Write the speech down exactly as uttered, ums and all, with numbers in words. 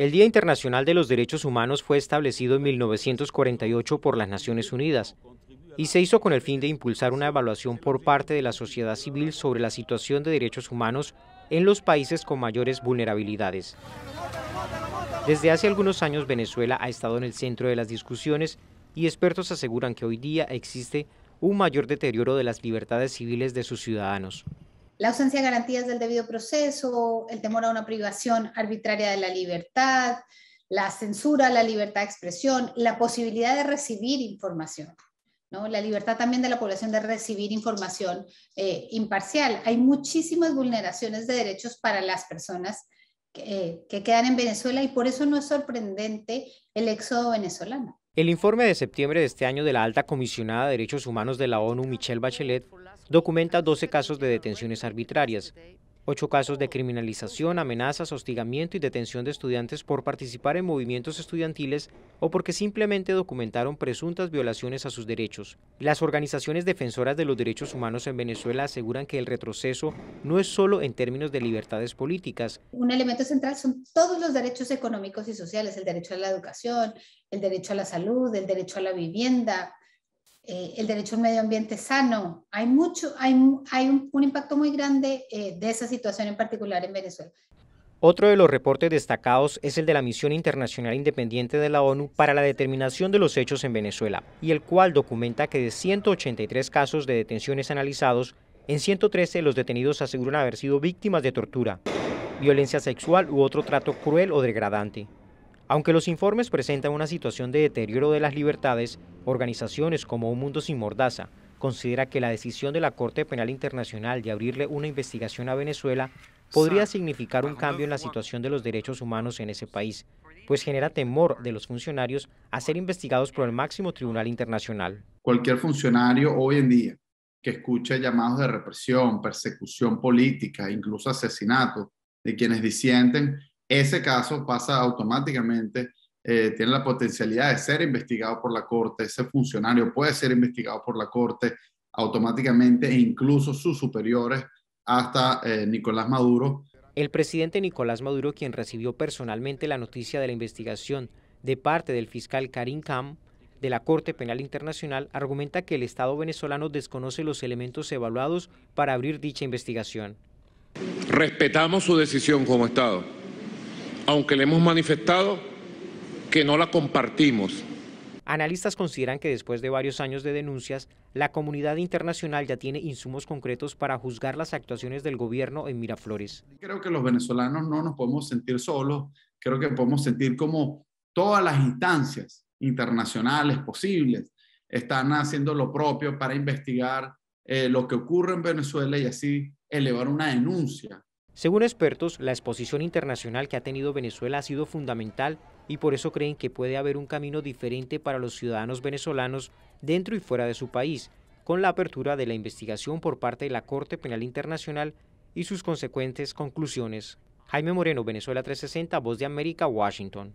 El Día Internacional de los Derechos Humanos fue establecido en mil novecientos cuarenta y ocho por las Naciones Unidas y se hizo con el fin de impulsar una evaluación por parte de la sociedad civil sobre la situación de derechos humanos en los países con mayores vulnerabilidades. Desde hace algunos años, Venezuela ha estado en el centro de las discusiones y expertos aseguran que hoy día existe un mayor deterioro de las libertades civiles de sus ciudadanos. La ausencia de garantías del debido proceso, el temor a una privación arbitraria de la libertad, la censura a la libertad de expresión, la posibilidad de recibir información, ¿no? La libertad también de la población de recibir información eh, imparcial. Hay muchísimas vulneraciones de derechos para las personas que, eh, que quedan en Venezuela y por eso no es sorprendente el éxodo venezolano. El informe de septiembre de este año de la Alta Comisionada de Derechos Humanos de la ONU, Michelle Bachelet, documenta doce casos de detenciones arbitrarias, ocho casos de criminalización, amenazas, hostigamiento y detención de estudiantes por participar en movimientos estudiantiles o porque simplemente documentaron presuntas violaciones a sus derechos. Las organizaciones defensoras de los derechos humanos en Venezuela aseguran que el retroceso no es solo en términos de libertades políticas. Un elemento central son todos los derechos económicos y sociales, el derecho a la educación, el derecho a la salud, el derecho a la vivienda, Eh, el derecho a un medio ambiente sano. Hay, mucho, hay, hay un, un impacto muy grande eh, de esa situación en particular en Venezuela. Otro de los reportes destacados es el de la Misión Internacional Independiente de la ONU para la Determinación de los Hechos en Venezuela, y el cual documenta que de ciento ochenta y tres casos de detenciones analizados, en ciento trece los detenidos aseguran haber sido víctimas de tortura, violencia sexual u otro trato cruel o degradante. Aunque los informes presentan una situación de deterioro de las libertades, organizaciones como Un Mundo Sin Mordaza considera que la decisión de la Corte Penal Internacional de abrirle una investigación a Venezuela podría significar un cambio en la situación de los derechos humanos en ese país, pues genera temor de los funcionarios a ser investigados por el máximo tribunal internacional. Cualquier funcionario hoy en día que escuche llamados de represión, persecución política, incluso asesinato de quienes disienten, ese caso pasa automáticamente, eh, tiene la potencialidad de ser investigado por la Corte, ese funcionario puede ser investigado por la Corte automáticamente e incluso sus superiores hasta eh, Nicolás Maduro. El presidente Nicolás Maduro, quien recibió personalmente la noticia de la investigación de parte del fiscal Karim Khan de la Corte Penal Internacional, argumenta que el Estado venezolano desconoce los elementos evaluados para abrir dicha investigación. Respetamos su decisión como Estado, aunque le hemos manifestado que no la compartimos. Analistas consideran que después de varios años de denuncias, la comunidad internacional ya tiene insumos concretos para juzgar las actuaciones del gobierno en Miraflores. Creo que los venezolanos no nos podemos sentir solos, creo que podemos sentir como todas las instancias internacionales posibles están haciendo lo propio para investigar eh, lo que ocurre en Venezuela y así elevar una denuncia. Según expertos, la exposición internacional que ha tenido Venezuela ha sido fundamental y por eso creen que puede haber un camino diferente para los ciudadanos venezolanos dentro y fuera de su país, con la apertura de la investigación por parte de la Corte Penal Internacional y sus consecuentes conclusiones. Jaime Moreno, Venezuela trescientos sesenta, Voz de América, Washington.